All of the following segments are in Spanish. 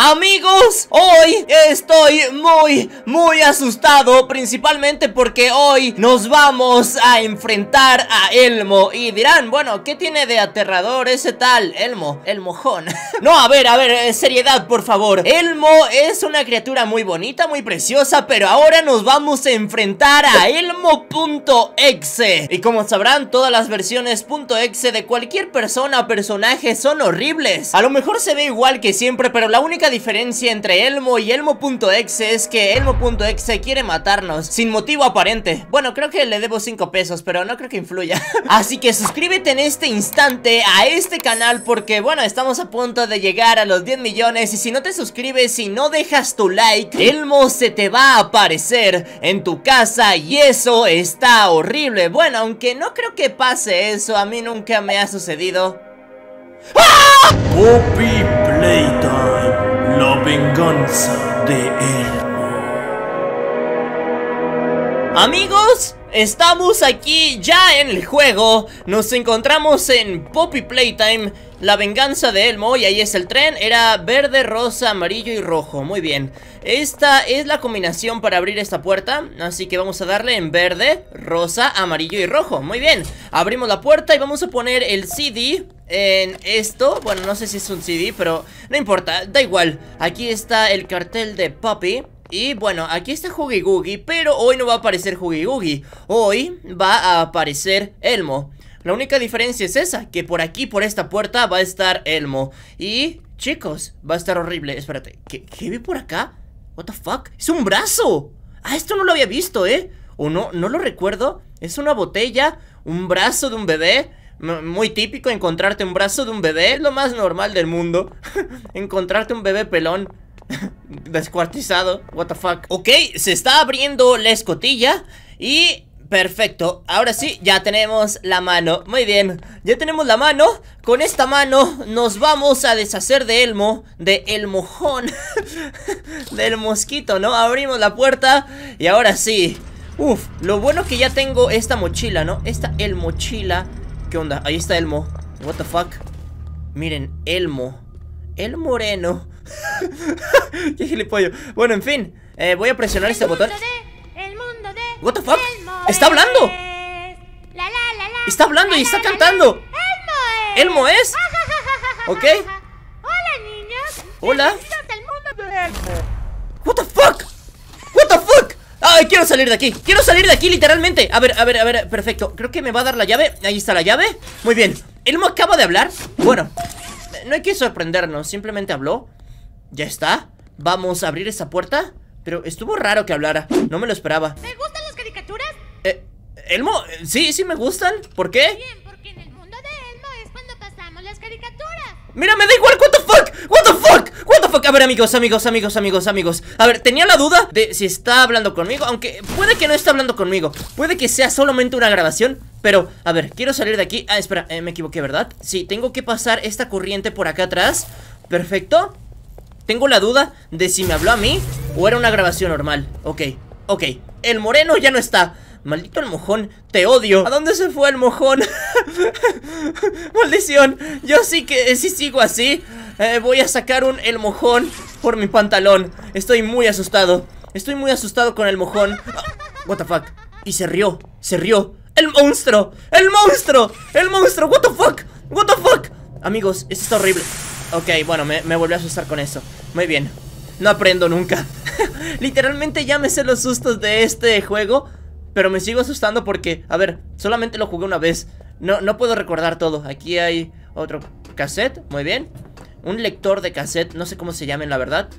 Amigos, hoy estoy muy asustado, principalmente porque hoy nos vamos a enfrentar a Elmo. Y dirán, bueno, ¿qué tiene de aterrador ese tal Elmo? El mojón. No, a ver, seriedad, por favor. Elmo es una criatura muy bonita, muy preciosa, pero ahora nos vamos a enfrentar a Elmo.exe. Y como sabrán, todas las versiones .exe de cualquier persona o personaje son horribles. A lo mejor se ve igual que siempre, pero la única diferencia entre Elmo y Elmo.exe es que Elmo.exe quiere matarnos sin motivo aparente. Bueno, creo que le debo 5 pesos, pero no creo que influya. Así que suscríbete en este instante a este canal porque, bueno, estamos a punto de llegar a los 10 millones. Y si no te suscribes y no dejas tu like, Elmo se te va a aparecer en tu casa y eso está horrible. Bueno, aunque no creo que pase eso, a mí nunca me ha sucedido. ¡Ah! Poppy Playtime, la venganza de Elmo. Amigos, estamos aquí ya en el juego. Nos encontramos en Poppy Playtime, la venganza de Elmo. Y ahí es el tren, era verde, rosa, amarillo y rojo, muy bien. Esta es la combinación para abrir esta puerta, así que vamos a darle en verde, rosa, amarillo y rojo, muy bien. Abrimos la puerta y vamos a poner el CD en esto. Bueno, no sé si es un CD, pero no importa, da igual. Aquí está el cartel de Poppy. Y bueno, aquí está Huggy Wuggy, pero hoy no va a aparecer Huggy Wuggy. Hoy va a aparecer Elmo. La única diferencia es esa, que por aquí, por esta puerta, va a estar Elmo. Y, chicos, va a estar horrible. Espérate, ¿qué vi por acá? What the fuck? ¡Es un brazo! Ah, esto no lo había visto, ¿eh? O no, no lo recuerdo. Es una botella, un brazo de un bebé. Muy típico encontrarte un brazo de un bebé. Es lo más normal del mundo. Encontrarte un bebé pelón descuartizado, what the fuck. Ok, se está abriendo la escotilla y perfecto, ahora sí, ya tenemos la mano. Muy bien, ya tenemos la mano. Con esta mano nos vamos a deshacer de Elmo, de el mojón, del mosquito, ¿no? Abrimos la puerta y ahora sí. Uf, lo bueno que ya tengo esta mochila, ¿no? Esta el mochila. ¿Qué onda? Ahí está Elmo, what the fuck. Miren, Elmo, el moreno. Qué gilipollo. Bueno, en fin, voy a presionar este botón. What the fuck. Está hablando. Está hablando y está cantando. Elmo es. Ok. Hola, niños. Hola. What the fuck. What the fuck. Ay, quiero salir de aquí. Quiero salir de aquí, literalmente. A ver, perfecto. Creo que me va a dar la llave. Ahí está la llave. Muy bien. Elmo acaba de hablar. Bueno, no hay que sorprendernos, simplemente habló. Ya está, vamos a abrir esa puerta. Pero estuvo raro que hablara, no me lo esperaba. ¿Te gustan las caricaturas? Elmo, sí, sí me gustan. ¿Por qué? Bien, porque en el mundo de Elmo es cuando pasamos las caricaturas. Mira, me da igual, what the fuck, what the fuck, what the fuck. A ver, amigos, a ver, tenía la duda de si está hablando conmigo, aunque puede que no esté hablando conmigo, puede que sea solamente una grabación. Pero, a ver, quiero salir de aquí. Ah, espera, me equivoqué, ¿verdad? Sí, tengo que pasar esta corriente por acá atrás. Perfecto. Tengo la duda de si me habló a mí o era una grabación normal. Ok, el moreno ya no está. Maldito el mojón, te odio. ¿A dónde se fue el mojón? Maldición, yo sí que si sigo así, voy a sacar el mojón por mi pantalón. Estoy muy asustado con el mojón. What the fuck. Y se rió. El monstruo, what the fuck. Amigos, esto está horrible. Ok, bueno, me volví a asustar con eso. Muy bien, no aprendo nunca. Literalmente ya me sé los sustos de este juego, pero me sigo asustando porque, a ver, solamente lo jugué una vez. No puedo recordar todo. Aquí hay otro cassette, muy bien. Un lector de cassette, no sé cómo se llamen, la verdad.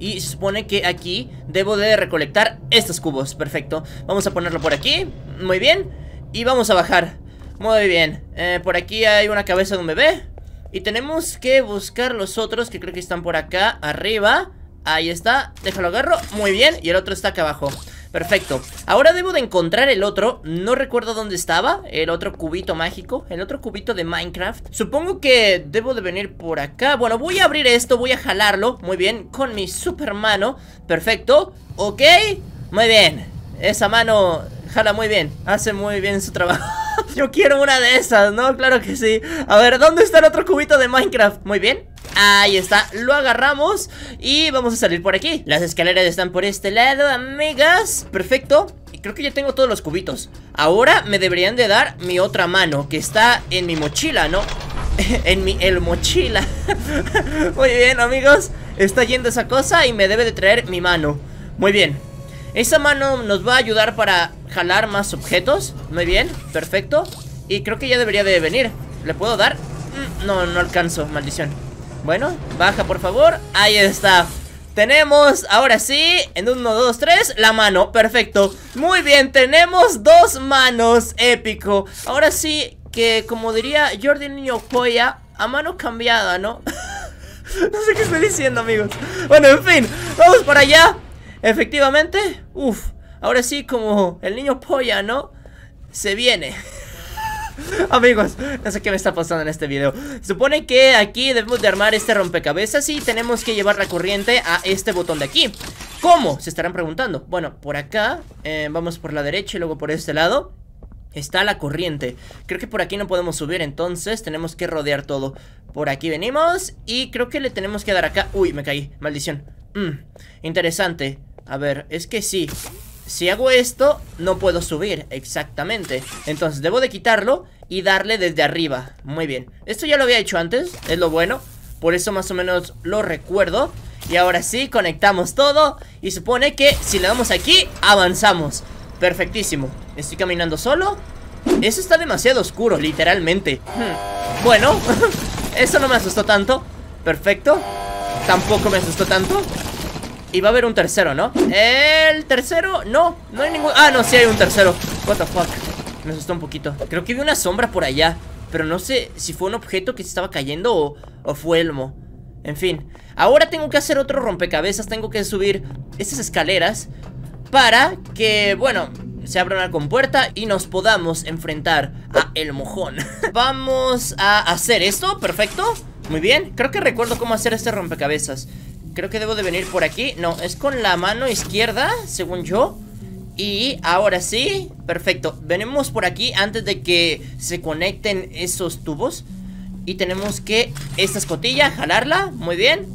Y se supone que aquí debo de recolectar estos cubos, perfecto. Vamos a ponerlo por aquí, muy bien. Y vamos a bajar, muy bien. Por aquí hay una cabeza de un bebé. Y tenemos que buscar los otros que creo que están por acá, arriba. Ahí está, déjalo agarro, muy bien. Y el otro está acá abajo, perfecto. Ahora debo de encontrar el otro, no recuerdo dónde estaba, el otro cubito mágico, el otro cubito de Minecraft. Supongo que debo de venir por acá. Bueno, voy a abrir esto, voy a jalarlo, muy bien, con mi super mano, perfecto. Ok, muy bien, esa mano jala muy bien, hace muy bien su trabajo. Yo quiero una de esas, ¿no? Claro que sí. A ver, ¿dónde está el otro cubito de Minecraft? Muy bien, Ahí está, lo agarramos y vamos a salir por aquí. Las escaleras están por este lado, amigas. Perfecto, y creo que ya tengo todos los cubitos. Ahora me deberían de dar mi otra mano, que está en mi mochila, ¿no? En mi mochila. Muy bien, amigos. Está yendo esa cosa y me debe de traer mi mano. Muy bien. Esa mano nos va a ayudar para jalar más objetos. Muy bien, perfecto. Y creo que ya debería de venir. ¿Le puedo dar? No, no alcanzo, maldición. Bueno, baja por favor. Ahí está. Tenemos, ahora sí, en 1, 2, 3, la mano, perfecto. Muy bien, tenemos dos manos, épico. Ahora sí, que como diría Jordi Niño Polla, a mano cambiada, ¿no? No sé qué estoy diciendo, amigos. Bueno, en fin, vamos para allá. Efectivamente, uff, ahora sí, como el niño polla, ¿no? Se viene. Amigos, no sé qué me está pasando en este video. Supone que aquí debemos de armar este rompecabezas y tenemos que llevar la corriente a este botón de aquí. ¿Cómo? Se estarán preguntando. Bueno, por acá, vamos por la derecha y luego por este lado está la corriente. Creo que por aquí no podemos subir, entonces tenemos que rodear todo. Por aquí venimos y creo que le tenemos que dar acá. Uy, me caí, maldición. Interesante. A ver, es que sí. Si hago esto, no puedo subir. Exactamente, entonces debo de quitarlo y darle desde arriba. Muy bien, esto ya lo había hecho antes, es lo bueno. Por eso más o menos lo recuerdo. Y ahora sí, conectamos todo. Y supone que si le damos aquí, avanzamos. Perfectísimo. Estoy caminando solo. Eso está demasiado oscuro, literalmente. Bueno, eso no me asustó tanto. Perfecto. Tampoco me asustó tanto. Y va a haber un tercero, ¿no? El tercero, no, no hay ningún... Ah, no, sí hay un tercero. What the fuck. Me asustó un poquito. Creo que vi una sombra por allá, pero no sé si fue un objeto que se estaba cayendo o fue Elmo. En fin, ahora tengo que hacer otro rompecabezas. Tengo que subir estas escaleras para que, bueno, se abra una compuerta y nos podamos enfrentar a el mojón. Vamos a hacer esto, perfecto. Muy bien, creo que recuerdo cómo hacer este rompecabezas. Creo que debo de venir por aquí. No, es con la mano izquierda, según yo. Y ahora sí, perfecto. Venimos por aquí antes de que se conecten esos tubos. Y tenemos que esta escotilla, jalarla, muy bien.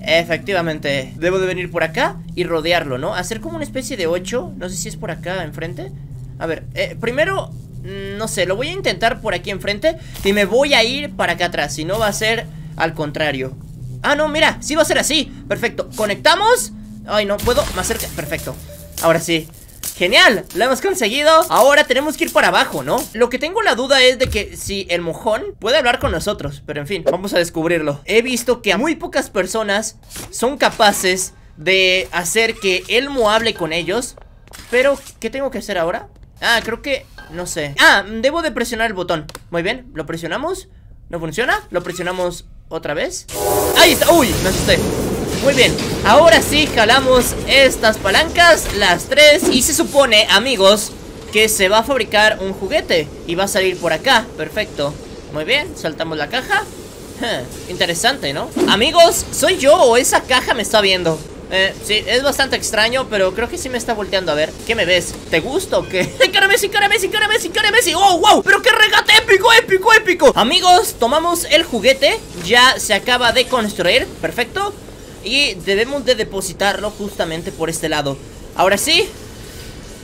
Efectivamente, debo de venir por acá y rodearlo, ¿no? Hacer como una especie de 8, no sé si es por acá enfrente. A ver, primero, no sé, lo voy a intentar por aquí enfrente y me voy a ir para acá atrás, si no va a ser al contrario. Ah, no, mira, sí va a ser así, perfecto. Conectamos, ay, no puedo, más cerca, perfecto, ahora sí. Genial, lo hemos conseguido. Ahora tenemos que ir para abajo, ¿no? Lo que tengo la duda es de que si el mojón puede hablar con nosotros, pero en fin, vamos a descubrirlo. He visto que muy pocas personas son capaces de hacer que Elmo hable con ellos. Pero, ¿qué tengo que hacer ahora? Ah, creo que, no sé. Ah, debo de presionar el botón, muy bien, lo presionamos. ¿No funciona? Lo presionamos otra vez. Ahí está, uy, me asusté. Muy bien, ahora sí jalamos estas palancas, las tres. Y se supone, amigos, que se va a fabricar un juguete y va a salir por acá, perfecto. Muy bien, saltamos la caja. Interesante, ¿no? Amigos, ¿soy yo o esa caja me está viendo? Sí, es bastante extraño, pero creo que sí me está volteando. A ver, ¿qué me ves? ¿Te gusta o qué? ¡Cara Messi! ¡Oh, wow! ¡Pero qué regate épico, épico, épico! Amigos, tomamos el juguete. Ya se acaba de construir, perfecto. Y debemos de depositarlo justamente por este lado. Ahora sí.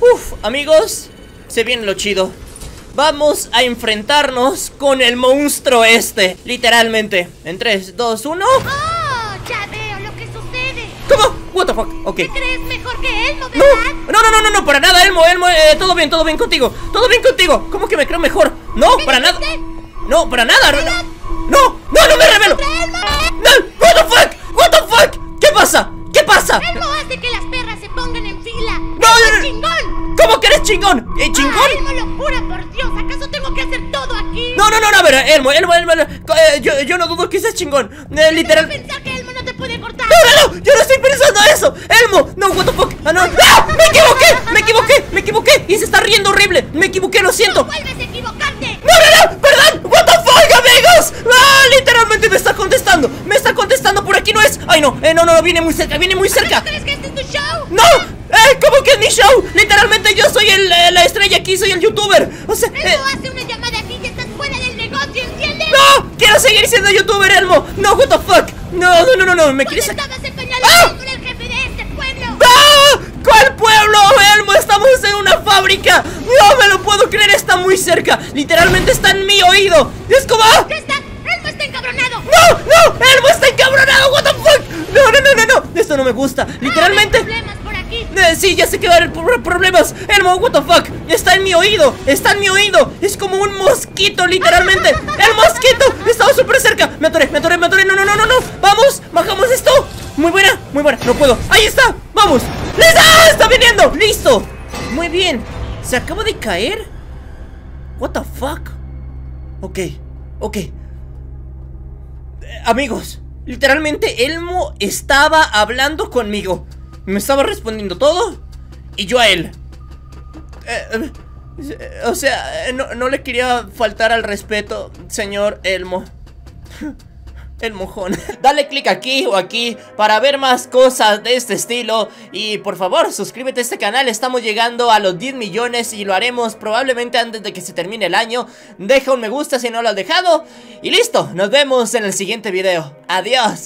Uf, amigos, se viene lo chido. Vamos a enfrentarnos con el monstruo este, literalmente. En 3, 2, 1. ¡Oh! ¡Ya veo lo que sucede! ¿Cómo? What the fuck, ok. ¿Te crees mejor que Elmo, verdad? No, para nada, Elmo, todo bien contigo. ¿Cómo que me creo mejor? No, para nada. No, para nada. No me revelo. No, what the fuck. ¿Qué pasa? ¿Qué pasa? Elmo hace que las perras se pongan en fila. ¡No, chingón! ¿Cómo que eres chingón? ¿Chingón? Elmo, locura, por Dios. ¿Acaso tengo que hacer todo aquí? No, a ver, Elmo. Yo no dudo que seas chingón. Literal. Pensar que Elmo no te puede cortar. No, yo no estoy pensando eso. Elmo, no, what the fuck. Ah, no. ¡Ah! Me equivoqué. Y se está riendo horrible. Me equivoqué, lo siento. No vuelves a equivocarte. No, perdón. What the fuck, amigos. Ah, literalmente me está contestando. Por aquí no es. Ay, no, no, viene muy cerca. ¿Crees que este es tu show? ¡No! ¿Cómo que es mi show? Literalmente yo soy la estrella aquí, soy el youtuber. O sea, Elmo hace una llamada aquí y estás fuera del negocio, ¿entiendes? ¡No! ¡Quiero seguir siendo youtuber, Elmo! ¡No, what the fuck! No, no, no, no, ¿me quieres sacar? ¡Ah! Con el jefe de este pueblo. ¡Ah! ¿Cuál pueblo, Elmo? Estamos en una fábrica. No me lo puedo creer, está muy cerca. Literalmente está en mi oído. Es como... ¿Qué está? ¡Elmo está encabronado! ¡No, no! ¡Elmo está encabronado! ¡What the fuck! No, no, no, no, no. Esto no me gusta. Literalmente... sí, ya sé que va a haber problemas. Elmo, what the fuck, está en mi oído. Está en mi oído, es como un mosquito. Literalmente, el mosquito. Estaba súper cerca, me atoré, me atoré, me atoré. No, no, no, no, no, vamos, bajamos esto. Muy buena, muy buena, no puedo, ahí está. Vamos, listo, ¡ah! Está viniendo. Listo, muy bien. Se acaba de caer. What the fuck. Ok, ok. Amigos, literalmente Elmo estaba hablando conmigo. Me estaba respondiendo todo y yo a él. O sea, no le quería faltar al respeto, señor Elmo. El mojón. Dale click aquí o aquí para ver más cosas de este estilo. Y por favor, suscríbete a este canal. Estamos llegando a los 10 millones y lo haremos probablemente antes de que se termine el año. Deja un me gusta si no lo has dejado. Y listo, nos vemos en el siguiente video. Adiós.